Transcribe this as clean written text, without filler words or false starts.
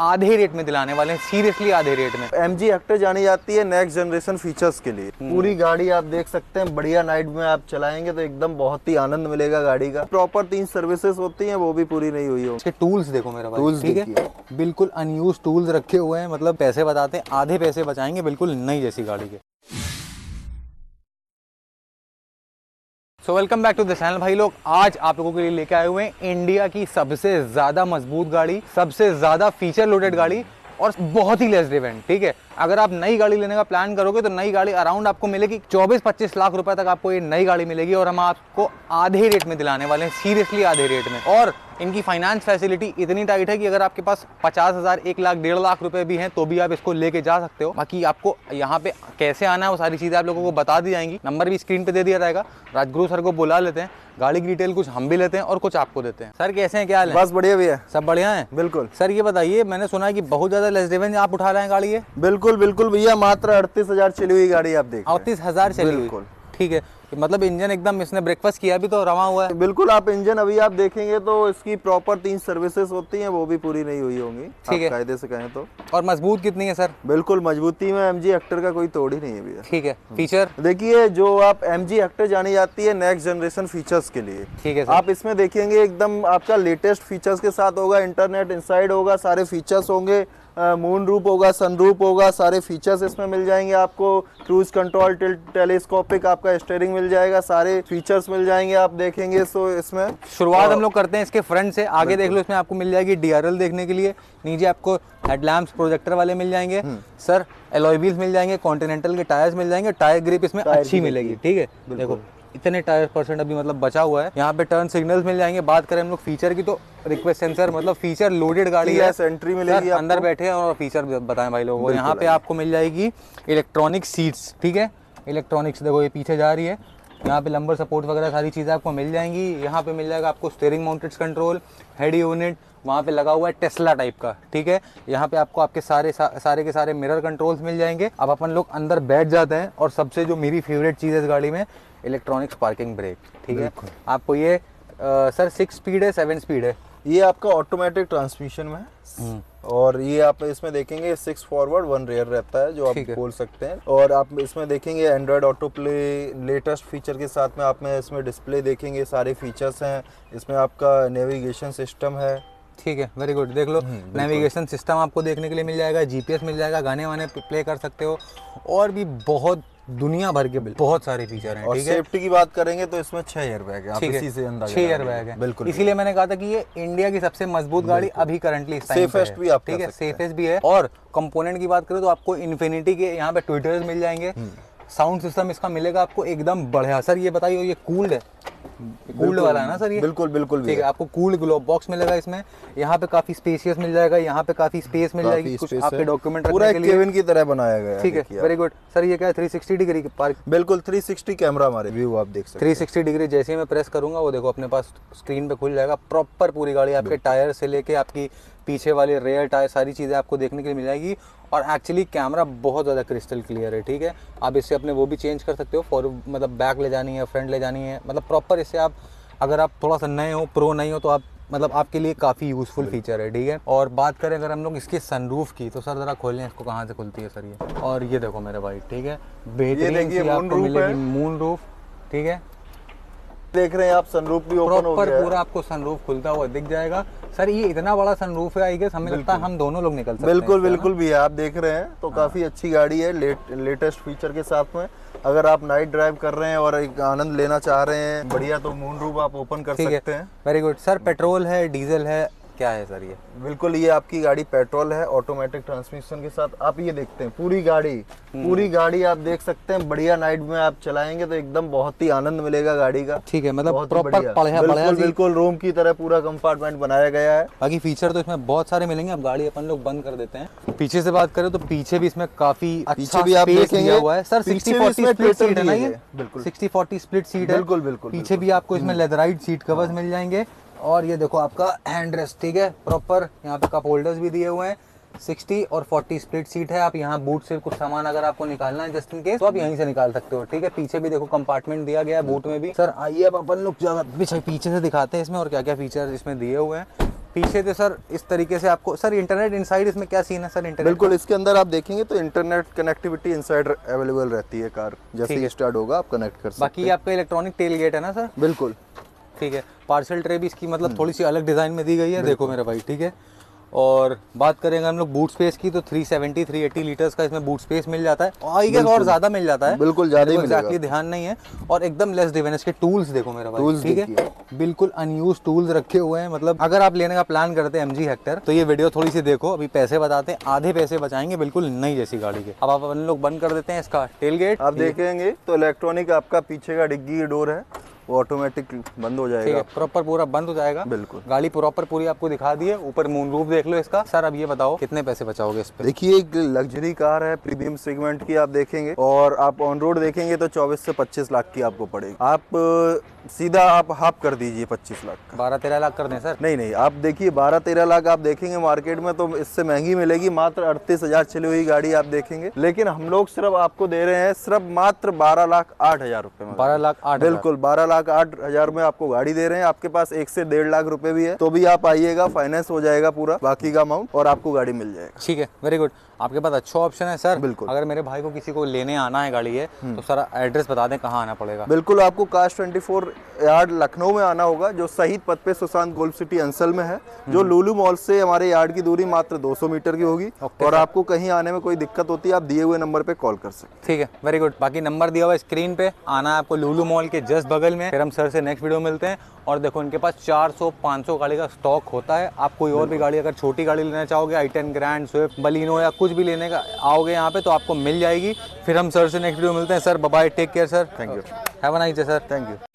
आधे रेट में दिलाने वाले हैं, सीरियसली आधे रेट में। MG हेक्टर जानी जाती है नेक्स्ट जनरेशन फीचर्स के लिए। पूरी गाड़ी आप देख सकते हैं, बढ़िया नाइट में आप चलाएंगे तो एकदम बहुत ही आनंद मिलेगा गाड़ी का। प्रॉपर 3 सर्विसेज होती हैं, वो भी पूरी नहीं हुई है। इसके टूल्स देखो मेरा भाई, टूल्स ठीक है, बिल्कुल अनयूज टूल्स रखे हुए हैं, मतलब पैसे बताते हैं आधे पैसे बचाएंगे, बिल्कुल नई जैसी गाड़ी के। So welcome back to the channel भाई लोग, आज आप लोगों के लिए लेके आए हुए हैं इंडिया की सबसे ज़्यादा मजबूत गाड़ी, सबसे ज़्यादा फीचर लोडेड गाड़ी और बहुत ही लेस डिवेंट। ठीक है, अगर आप नई गाड़ी लेने का प्लान करोगे तो नई गाड़ी अराउंड आपको मिलेगी 24-25 लाख रुपए तक आपको ये नई गाड़ी मिलेगी, और हम आपको आधे रेट में दिलाने वाले हैं, सीरियसली आधे रेट में। और इनकी फाइनेंस फैसिलिटी इतनी टाइट है कि अगर आपके पास 50,000, 1 लाख, 1.5 लाख रुपए भी हैं तो भी आप इसको लेके जा सकते हो। बाकी आपको यहाँ पे कैसे आना है वो सारी चीज़ें आप लोगों को बता दी जाएंगी, नंबर भी स्क्रीन पे दे दिया रहेगा। राजगुरु सर को बुला लेते हैं, गाड़ी की डिटेल कुछ हम भी लेते हैं और कुछ आपको देते हैं। सर कैसे हैं, क्या हाल है? बस बढ़िया भैया, सब बढ़िया है। बिल्कुल। सर ये बताइए, मैंने सुना है कि बहुत ज़्यादा लेस डिवेंट आप उठा रहे हैं गाड़ी है? बिल्कुल बिल्कुल भैया, मात्र 38,000 चली हुई गाड़ी आप देख, 38,000 चली हुई। ठीक है, मतलब इंजन एकदम इसने ब्रेकफास्ट किया भी तो रवा हुआ है। बिल्कुल, आप इंजन अभी आप देखेंगे तो इसकी प्रॉपर 3 सर्विसेज होती हैं, वो भी पूरी नहीं हुई होंगी। ठीक है, कायदे से कहें तो। और मजबूत कितनी है सर? बिल्कुल मजबूती में MG हेक्टर का कोई तोड़ ही नहीं है भैया। ठीक है, फीचर देखिए, जो आप MG हेक्टर जानी जाती है नेक्स्ट जनरेशन फीचर्स के लिए। ठीक है, आप इसमें देखेंगे एकदम आपका लेटेस्ट फीचर्स के साथ होगा, इंटरनेट इनसाइड होगा, सारे फीचर्स होंगे, मून रूप होगा, सनरूप होगा, सारे फीचर्स इसमें मिल जाएंगे आपको, क्रूज कंट्रोल, टेलीस्कोपिक आपका स्टीयरिंग मिल जाएगा, सारे फीचर्स मिल जाएंगे आप देखेंगे। सो इसमें शुरुआत हम लोग करते हैं इसके फ्रंट से। आगे देख लो, इसमें आपको मिल जाएगी DRL देखने के लिए, नीचे आपको हेडलैम्प्स प्रोजेक्टर वाले मिल जाएंगे सर, एलॉय व्हील्स मिल जाएंगे, कॉन्टिनेंटल के टायर्स मिल जाएंगे, टायर ग्रिप इसमें अच्छी मिलेगी। ठीक है, देखो इतने टायर परसेंट अभी मतलब बचा हुआ है। यहाँ पे टर्न सिग्नल्स मिल जाएंगे। बात करें हम लोग फीचर की तो रिक्वेस्ट सेंसर, मतलब फीचर लोडेड गाड़ी है। एंट्री मिलेगी, अंदर बैठे हैं और फीचर बताएं भाई लोगों को। यहाँ पे आपको मिल जाएगी इलेक्ट्रॉनिक सीट्स। ठीक है, इलेक्ट्रॉनिक्स देखो ये पीछे जा रही है, यहाँ पे लंबर सपोर्ट वगैरह सारी चीज़ें आपको मिल जाएंगी। यहाँ पे मिल जाएगा आपको steering mounted control, head unit वहाँ पे लगा हुआ है टेस्ला टाइप का। ठीक है, यहाँ पे आपको आपके सारे के सारे मिरर कंट्रोल्स मिल जाएंगे। अब अपन लोग अंदर बैठ जाते हैं, और सबसे जो मेरी फेवरेट चीज़ है इस गाड़ी में, इलेक्ट्रॉनिक्स पार्किंग ब्रेक। ठीक है, आपको ये सर 6 स्पीड है, 7 स्पीड है? ये आपका ऑटोमेटिक ट्रांसमिशन में है, और ये आप इसमें देखेंगे 6 फॉरवर्ड 1 रेयर रहता है, जो आप बोल सकते हैं। और आप इसमें देखेंगे Android Auto play latest feature के साथ में, आप में इसमें डिस्प्ले देखेंगे, सारे फीचर्स हैं इसमें, आपका नेविगेशन सिस्टम है। ठीक है, वेरी गुड, देख लो नेविगेशन सिस्टम आपको देखने के लिए मिल जाएगा, GPS मिल जाएगा, गाने वाने प्ले कर सकते हो, और भी बहुत दुनिया भर के बहुत सारे फीचर हैं। और सेफ्टी की बात करेंगे तो इसमें 6 एयरबैग है, आप इसी से अंदाजा लगा सकते हैं। बिल्कुल, इसीलिए मैंने कहा था कि ये इंडिया की सबसे मजबूत गाड़ी अभी करंटली सेफेस्ट भी आप ठीक है, सेफेस्ट भी है। और कंपोनेंट की बात करें तो आपको इन्फिनिटी के यहाँ पे ट्विटर्स मिल जाएंगे, साउंड सिस्टम इसका मिलेगा आपको एकदम बढ़िया। सर ये बताइए, ये कूल्ड है? कूल्ड वाला है ना सर ये? बिल्कुल बिल्कुल ठीक है, आपको कूल्ड ग्लोब बॉक्स मिलेगा इसमें। यहाँ पे काफी स्पेशियस मिल जाएगा, यहाँ पे काफी स्पेस मिल जाएगी, कुछ आपके डॉक्यूमेंट रखने के लिए केबिन की तरह बनाया गया है। ठीक है, वेरी गुड। सर ये क्या है, 360 डिग्री पार्क? बिल्कुल, 360 कैमरा हमारे व्यू आप देख सकते हैं, 360 डिग्री। जैसे ही मैं प्रेस करूंगा वो देखो अपने पास स्क्रीन पे खुल जाएगा, प्रॉपर पूरी गाड़ी, आपके टायर से लेके आपकी पीछे वाले रेयर टायर, सारी चीज़ें आपको देखने के लिए मिल जाएगी। और एक्चुअली कैमरा बहुत ज़्यादा क्रिस्टल क्लियर है। ठीक है, आप इससे अपने वो भी चेंज कर सकते हो, फॉरवर्ड मतलब बैक ले जानी है, फ्रंट ले जानी है, मतलब प्रॉपर इससे आप, अगर आप थोड़ा सा नए हो, प्रो नहीं हो, तो आप मतलब आपके लिए काफ़ी यूज़फुल फीचर है। ठीक है, और बात करें अगर हम लोग इसके सनरूफ की तो सर ज़रा खोलें इसको, कहाँ से खुलती है सर ये? और ये देखो मेरे भाई, ठीक है, बेहतरीन आपको मिलेगी मून रूफ। ठीक है, देख रहे हैं आप, सनरूफ भी ओपन हो गया है, पूरा आपको सनरूफ खुलता हुआ दिख जाएगा। सर ये इतना बड़ा सनरूफ है, आई गेस हमें लगता है हम दोनों लोग निकल सकते हैं। बिल्कुल बिल्कुल भी है, आप देख रहे हैं तो काफी अच्छी गाड़ी है, लेटेस्ट फीचर के साथ में। अगर आप नाइट ड्राइव कर रहे हैं और एक आनंद लेना चाह रहे हैं बढ़िया, तो मून रूफ आप ओपन कर सकते हैं। Very good. सर पेट्रोल है, डीजल है, क्या है सर ये? बिल्कुल, ये आपकी गाड़ी पेट्रोल है, ऑटोमेटिक ट्रांसमिशन के साथ। आप ये देखते हैं पूरी गाड़ी आप देख सकते हैं, बढ़िया नाइट में आप चलाएंगे तो एकदम बहुत ही आनंद मिलेगा गाड़ी का। ठीक है, मतलब प्रॉपर बिल्कुल रूम की तरह पूरा कंपार्टमेंट बनाया गया है। बाकी फीचर तो इसमें बहुत सारे मिलेंगे। अब गाड़ी अपन लोग बंद कर देते हैं। पीछे से बात करें तो पीछे भी इसमें काफी अच्छा स्पेस दिया हुआ है। सर 60-40 स्प्लिट सीट है ना ये? बिल्कुल 60-40 स्प्लिट सीट है। बिल्कुल बिल्कुल। पीछे भी आपको इसमें लेदराइट सीट कवर्स मिल जाएंगे, और ये देखो आपका हैंड रेस्ट। ठीक है, प्रॉपर यहाँ पे कप होल्डर्स भी दिए हुए हैं। 60 और 40 स्प्लिट सीट है। आप यहाँ बूट से कुछ सामान अगर आपको निकालना है जस्ट इन केस, तो आप यहीं से निकाल सकते हो। ठीक है, पीछे भी देखो कंपार्टमेंट दिया गया है बूट में भी। सर आइए अब अपन लोग पीछे से दिखाते हैं इसमें और क्या क्या फीचर इसमें दिए हुए हैं। पीछे से सर इस तरीके से आपको सर इंटरनेट इनसाइड, इसमें क्या सीन है सर इंटरनेट? बिल्कुल इसके अंदर आप देखेंगे तो इंटरनेट कनेक्टिविटी इनसाइड अवेलेबल रहती है कार, जैसे ही स्टार्ट होगा आप कनेक्ट कर सकते हैं। बाकी आपका इलेक्ट्रॉनिक टेल गेट है ना सर? बिल्कुल ठीक है। पार्सल ट्रे भी इसकी मतलब थोड़ी सी अलग डिज़ाइन में दी गई है, देखो मेरा भाई, ठीक है। और बात करेंगे हम लोग बूट स्पेस की, तो 370-380 लीटर्स का इसमें बूट स्पेस मिल जाता है, और ज़्यादा मिल जाता है, बिल्कुल ज़्यादा एक्जैक्टली ध्यान नहीं है, और एकदम लेस डिवेनेस के टूल्स देखो मेरा भाई, ठीक है, बिल्कुल अनयूज टूल्स रखे हुए हैं। मतलब अगर आप लेने का प्लान करते हैं एमजी हेक्टर तो ये वीडियो थोड़ी सी देखो, अभी पैसे बताते हैं, आधे पैसे बचाएंगे बिल्कुल नई जैसी गाड़ी के। अब आप अपन लोग बंद कर देते हैं इसका टेलगेट, आप देखेंगे तो इलेक्ट्रॉनिक आपका पीछे का डिग्गी डोर है वो ऑटोमेटिक बंद हो जाएगा, प्रॉपर पूरा बंद हो जाएगा, बिल्कुल गाड़ी प्रॉपर पूरी आपको दिखा दी है। ऊपर मून रूफ देख लो इसका। सर अब ये बताओ कितने पैसे बचाओगे इस पे? देखिए एक लग्जरी कार है प्रीमियम सेगमेंट की आप देखेंगे, और आप ऑन रोड देखेंगे तो 24 से 25 लाख की आपको पड़ेगी। आप सीधा आप हाफ कर दीजिए 25 लाख, 12-13 लाख कर दें सर? नहीं, आप देखिए 12-13 लाख आप देखेंगे मार्केट में तो इससे महंगी मिलेगी, मात्र 38,000 चली हुई गाड़ी आप देखेंगे, लेकिन हम लोग सिर्फ आपको दे रहे हैं सिर्फ मात्र 12,08,000 रुपए में। 12,08,000 बिल्कुल 12,08,000 में आपको गाड़ी दे रहे हैं। आपके पास 1 से 1.5 लाख रुपए भी है तो भी आप आइएगा, फाइनेंस हो जाएगा पूरा बाकी का अमाउंट और आपको गाड़ी मिल जाएगा। ठीक है, वेरी गुड, आपके पास अच्छा ऑप्शन है सर। बिल्कुल अगर मेरे भाई को किसी को लेने आना है गाड़ी है तो सर एड्रेस बता दें कहाँ आना पड़ेगा? बिल्कुल आपको कार्स24 यार्ड लखनऊ में आना होगा, जो शहीद पथ पे सुशांत गोल्फ सिटी अंसल में है, जो लुलू मॉल से हमारे यार्ड की दूरी मात्र 200 मीटर की होगी। और आपको कहीं आने में कोई दिक्कत होती है आप दिए हुए नंबर पे कॉल कर सकते। ठीक है, वेरी गुड, बाकी नंबर दिया हुआ स्क्रीन पे, आना आपको लुलू मॉल के जस्ट बगल में। फिर हम सर से नेक्स्ट वीडियो मिलते हैं। और देखो इनके पास 400-500 गाड़ी का स्टॉक होता है, आप कोई और भी गाड़ी अगर छोटी गाड़ी लेना चाहोगे, i10 ग्रैंड, स्विफ्ट, बलिनो या कुछ भी लेने का आओगे यहाँ पे तो आपको मिल जाएगी। फिर हम सर से नेक्स्ट वीडियो मिलते हैं। Sir bye, take care sir, thank you, have a nice day sir, thank you.